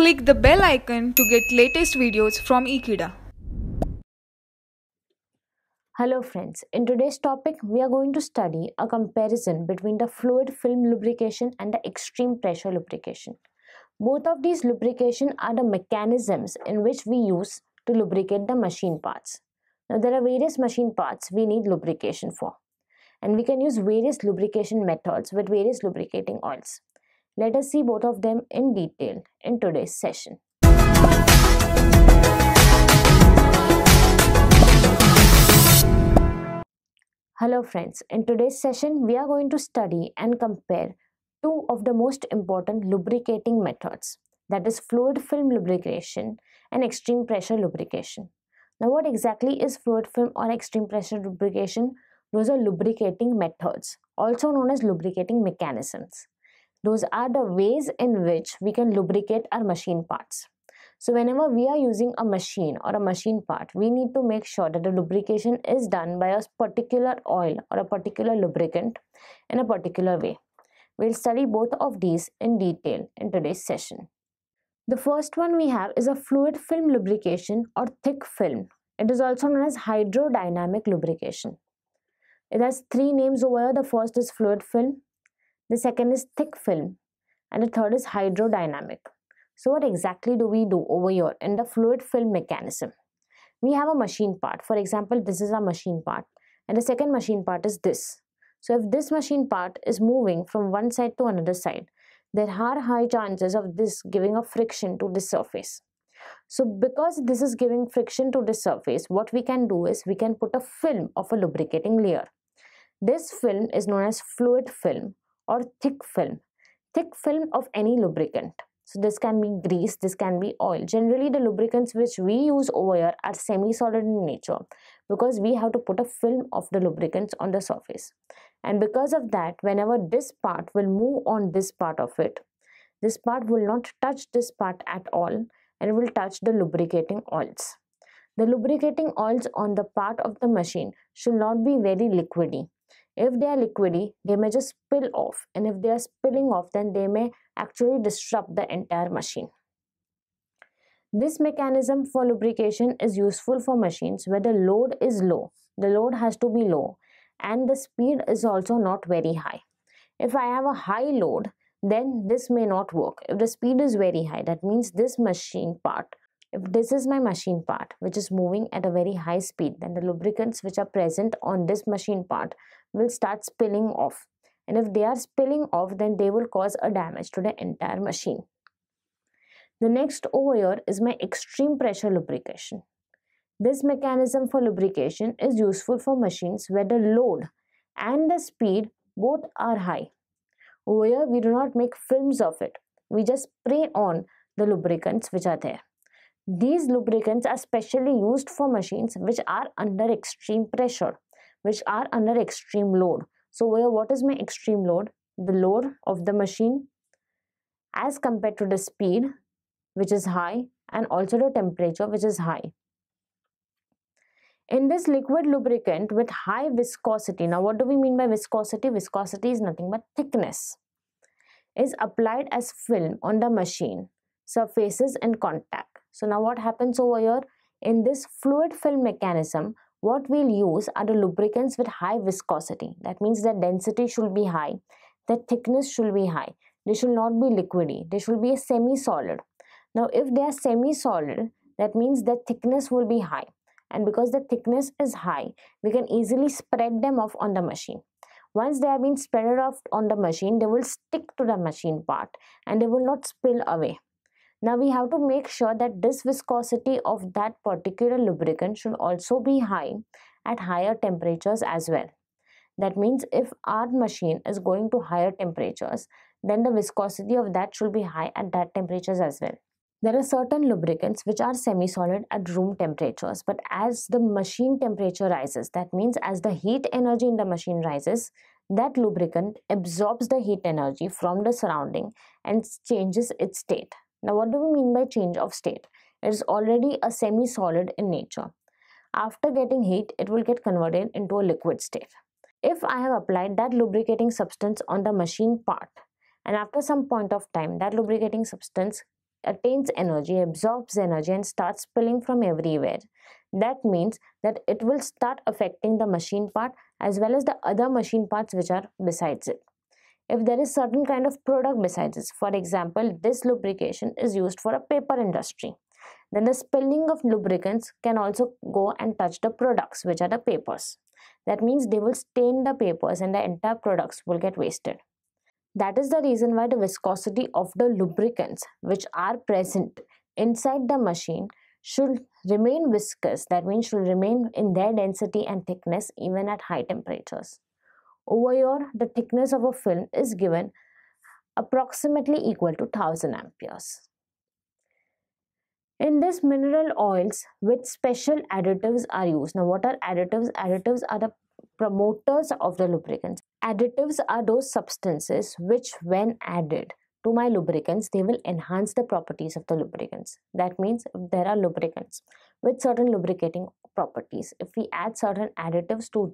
Click the bell icon to get latest videos from Ekeeda. Hello friends, in today's topic we are going to study a comparison between the fluid film lubrication and the extreme pressure lubrication. Both of these lubrication are the mechanisms in which we use to lubricate the machine parts. Now there are various machine parts we need lubrication for, and we can use various lubrication methods with various lubricating oils. Let us see both of them in detail in today's session. Hello friends, in today's session we are going to study and compare two of the most important lubricating methods, that is fluid film lubrication and extreme pressure lubrication. Now what exactly is fluid film or extreme pressure lubrication? Those are lubricating methods, also known as lubricating mechanisms. Those are the ways in which we can lubricate our machine parts. So whenever we are using a machine or a machine part, we need to make sure that the lubrication is done by a particular oil or a particular lubricant in a particular way. We'll study both of these in detail in today's session. The first one we have is a fluid film lubrication or thick film. It is also known as hydrodynamic lubrication. It has three names over here. The first is fluid film, the second is thick film, and the third is hydrodynamic. So what exactly do we do over here in the fluid film mechanism? We have a machine part. For example, this is our machine part, and the second machine part is this. So if this machine part is moving from one side to another side, there are high chances of this giving a friction to this surface. So because this is giving friction to this surface, what we can do is we can put a film of a lubricating layer. This film is known as fluid film or thick film of any lubricant. So this can be grease, this can be oil. Generally, the lubricants which we use over here are semi-solid in nature because we have to put a film of the lubricants on the surface. And because of that, whenever this part will move on this part of it, this part will not touch this part at all and will touch the lubricating oils. The lubricating oils on the part of the machine should not be very liquidy. If they are liquidy, they may just spill off, and if they are spilling off, then they may actually disrupt the entire machine. This mechanism for lubrication is useful for machines where the load is low. The load has to be low and the speed is also not very high. If I have a high load, then this may not work. If the speed is very high, that means this machine part, if this is my machine part which is moving at a very high speed, then the lubricants which are present on this machine part will start spilling off. And if they are spilling off, then they will cause a damage to the entire machine. The next over here is my extreme pressure lubrication. This mechanism for lubrication is useful for machines where the load and the speed both are high. Over here, we do not make films of it. We just spray on the lubricants which are there. These lubricants are specially used for machines which are under extreme pressure, which are under extreme load. So what is my extreme load? The load of the machine as compared to the speed which is high and also the temperature which is high. In this liquid lubricant with high viscosity, now what do we mean by viscosity? Viscosity is nothing but thickness. Is applied as film on the machine surfaces in contact. So now what happens over here? In this fluid film mechanism, what we'll use are the lubricants with high viscosity. That means their density should be high, their thickness should be high. They should not be liquidy, they should be semi-solid. Now if they are semi-solid, that means their thickness will be high. And because the thickness is high, we can easily spread them off on the machine. Once they have been spread off on the machine, they will stick to the machine part and they will not spill away. Now we have to make sure that this viscosity of that particular lubricant should also be high at higher temperatures as well. That means if our machine is going to higher temperatures, then the viscosity of that should be high at that temperatures as well. There are certain lubricants which are semi-solid at room temperatures, but as the machine temperature rises, that means as the heat energy in the machine rises, that lubricant absorbs the heat energy from the surrounding and changes its state. Now what do we mean by change of state? It is already a semi-solid in nature. After getting heat, it will get converted into a liquid state. If I have applied that lubricating substance on the machine part, and after some point of time that lubricating substance attains energy, absorbs energy and starts spilling from everywhere. That means that it will start affecting the machine part as well as the other machine parts which are besides it. If there is certain kind of product besides this, for example, this lubrication is used for a paper industry, then the spilling of lubricants can also go and touch the products which are the papers. That means they will stain the papers and the entire products will get wasted. That is the reason why the viscosity of the lubricants which are present inside the machine should remain viscous, that means should remain in their density and thickness even at high temperatures. Over here, the thickness of a film is given approximately equal to 1000 amperes. In this, mineral oils with special additives are used. Now, what are additives? Additives are the promoters of the lubricants. Additives are those substances which, when added to my lubricants, they will enhance the properties of the lubricants. That means if there are lubricants with certain lubricating properties, if we add certain additives to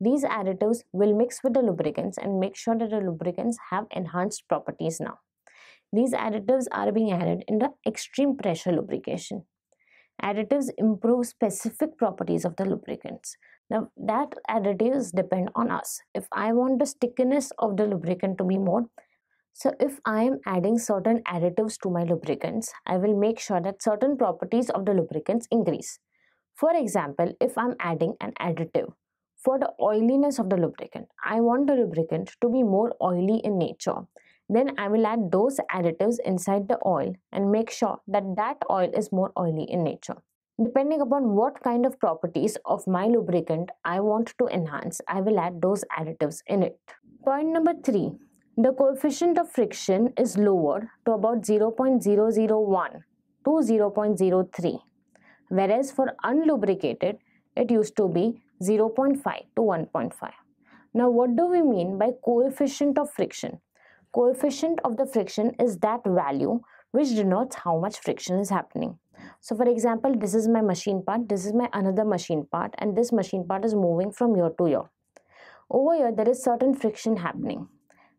these additives will mix with the lubricants and make sure that the lubricants have enhanced properties now. These additives are being added in the extreme pressure lubrication. Additives improve specific properties of the lubricants. Now, that additives depend on us. If I want the stickiness of the lubricant to be more, so if I am adding certain additives to my lubricants, I will make sure that certain properties of the lubricants increase. For example, if I am adding an additive for the oiliness of the lubricant, I want the lubricant to be more oily in nature, then I will add those additives inside the oil and make sure that that oil is more oily in nature. Depending upon what kind of properties of my lubricant I want to enhance, I will add those additives in it. Point number 3. The coefficient of friction is lowered to about 0.001 to 0.03, whereas for unlubricated, it used to be 0.5 to 1.5. Now, what do we mean by coefficient of friction? Coefficient of the friction is that value which denotes how much friction is happening. So, for example, this is my machine part, this is my another machine part, and this machine part is moving from year to year. Over here, there is certain friction happening,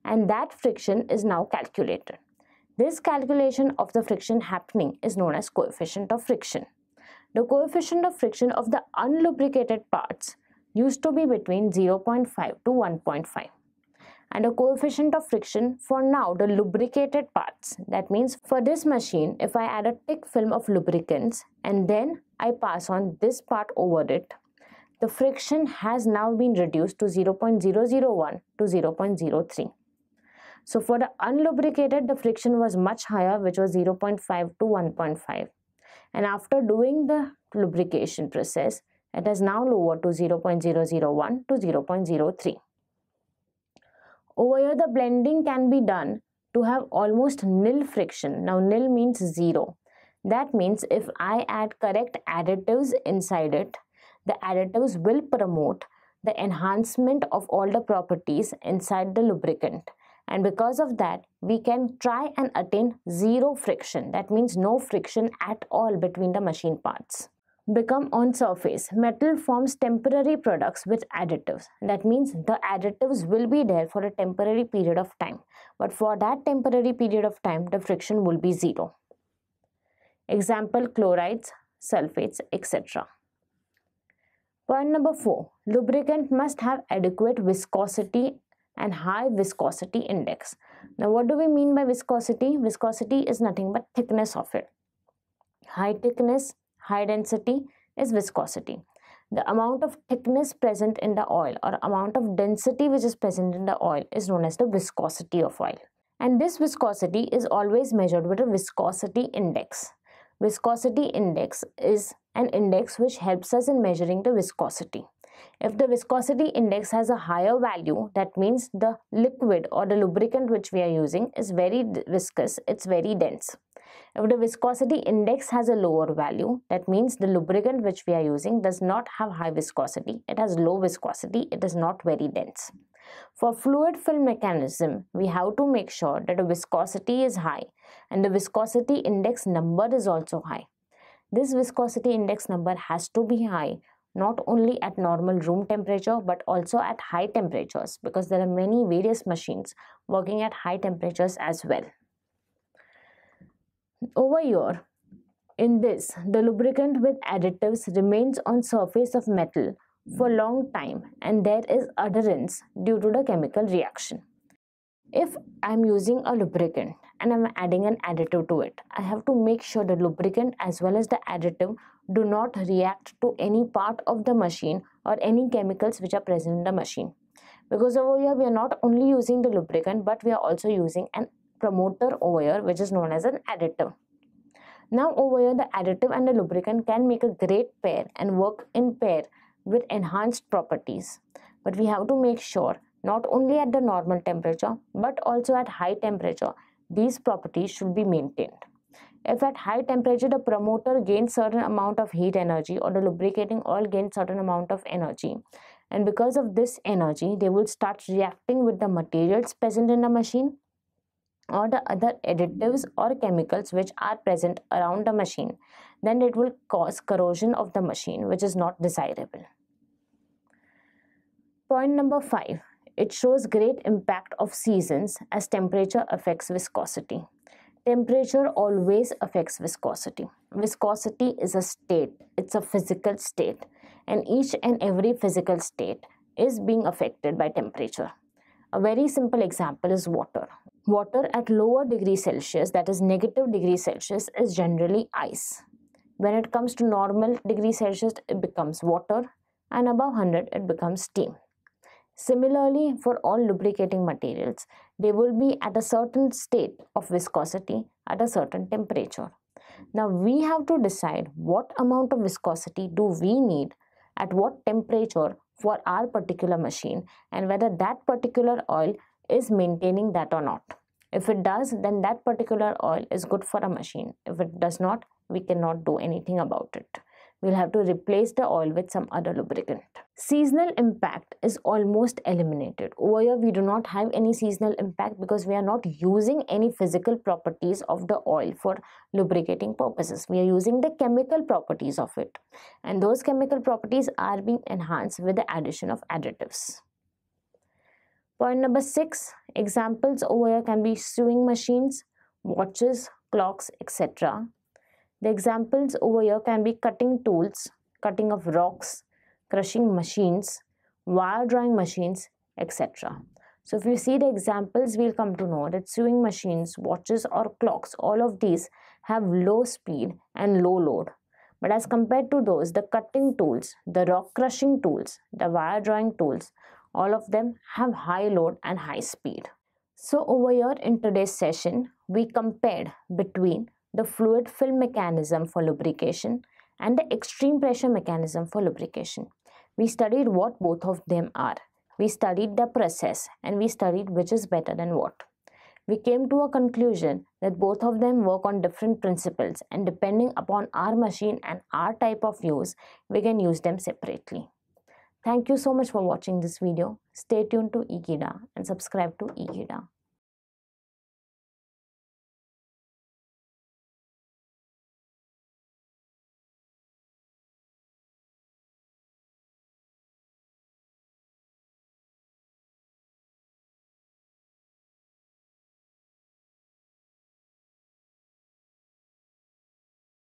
and that friction is now calculated. This calculation of the friction happening is known as coefficient of friction. The coefficient of friction of the unlubricated parts used to be between 0.5 to 1.5. And the coefficient of friction for now the lubricated parts, that means for this machine, if I add a thick film of lubricants and then I pass on this part over it, the friction has now been reduced to 0.001 to 0.03. So for the unlubricated, the friction was much higher, which was 0.5 to 1.5. And after doing the lubrication process, it has now lowered to 0.001 to 0.03. Over here, the blending can be done to have almost nil friction. Now, nil means zero. That means if I add correct additives inside it, the additives will promote the enhancement of all the properties inside the lubricant. And because of that, we can try and attain zero friction. That means no friction at all between the machine parts. Become on surface, metal forms temporary products with additives. That means the additives will be there for a temporary period of time, but for that temporary period of time, the friction will be zero. Example, chlorides, sulfates, etc. Point number 4. Lubricant must have adequate viscosity and high viscosity index. Now, what do we mean by viscosity? Viscosity is nothing but thickness of it. High thickness, high density is viscosity. The amount of thickness present in the oil or amount of density which is present in the oil is known as the viscosity of oil. And this viscosity is always measured with a viscosity index. Viscosity index is an index which helps us in measuring the viscosity. If the viscosity index has a higher value, that means the liquid or the lubricant which we are using is very viscous, it's very dense. If the viscosity index has a lower value, that means the lubricant which we are using does not have high viscosity, it has low viscosity, it is not very dense. For fluid film mechanism, we have to make sure that the viscosity is high and the viscosity index number is also high. This viscosity index number has to be high not only at normal room temperature but also at high temperatures, because there are many various machines working at high temperatures as well. Over here, in this, the lubricant with additives remains on surface of metal for long time and there is adherence due to the chemical reaction. If I am using a lubricant and I am adding an additive to it, I have to make sure the lubricant as well as the additive do not react to any part of the machine or any chemicals which are present in the machine. Because over here we are not only using the lubricant but we are also using an promoter over here which is known as an additive. Now over here the additive and the lubricant can make a great pair and work in pair with enhanced properties. But we have to make sure not only at the normal temperature but also at high temperature these properties should be maintained. If at high temperature the promoter gains certain amount of heat energy or the lubricating oil gains certain amount of energy, and because of this energy they will start reacting with the materials present in the machine or the other additives or chemicals which are present around the machine, then it will cause corrosion of the machine, which is not desirable. Point number 5. It shows great impact of seasons as temperature affects viscosity. Temperature always affects viscosity. Viscosity is a state, it's a physical state, and each and every physical state is being affected by temperature. A very simple example is water. Water at lower degree Celsius, that is negative degree Celsius, is generally ice. When it comes to normal degree Celsius, it becomes water, and above 100 it becomes steam. Similarly, for all lubricating materials, they will be at a certain state of viscosity at a certain temperature. Now we have to decide what amount of viscosity do we need at what temperature for our particular machine and whether that particular oil is maintaining that or not. If it does, then that particular oil is good for a machine. If it does not, we cannot do anything about it. We'll have to replace the oil with some other lubricant. Seasonal impact is almost eliminated. Over here, we do not have any seasonal impact because we are not using any physical properties of the oil for lubricating purposes. We are using the chemical properties of it. And those chemical properties are being enhanced with the addition of additives. Point number 6. Examples over here can be sewing machines, watches, clocks, etc. The examples over here can be cutting tools, cutting of rocks, crushing machines, wire drawing machines, etc. So if you see the examples, we'll come to know that sewing machines, watches or clocks, all of these have low speed and low load. But as compared to those, the cutting tools, the rock crushing tools, the wire drawing tools, all of them have high load and high speed. So over here in today's session, we compared between the fluid film mechanism for lubrication and the extreme pressure mechanism for lubrication. We studied what both of them are. We studied the process and we studied which is better than what. We came to a conclusion that both of them work on different principles and depending upon our machine and our type of use, we can use them separately. Thank you so much for watching this video. Stay tuned to Ekeeda and subscribe to Ekeeda.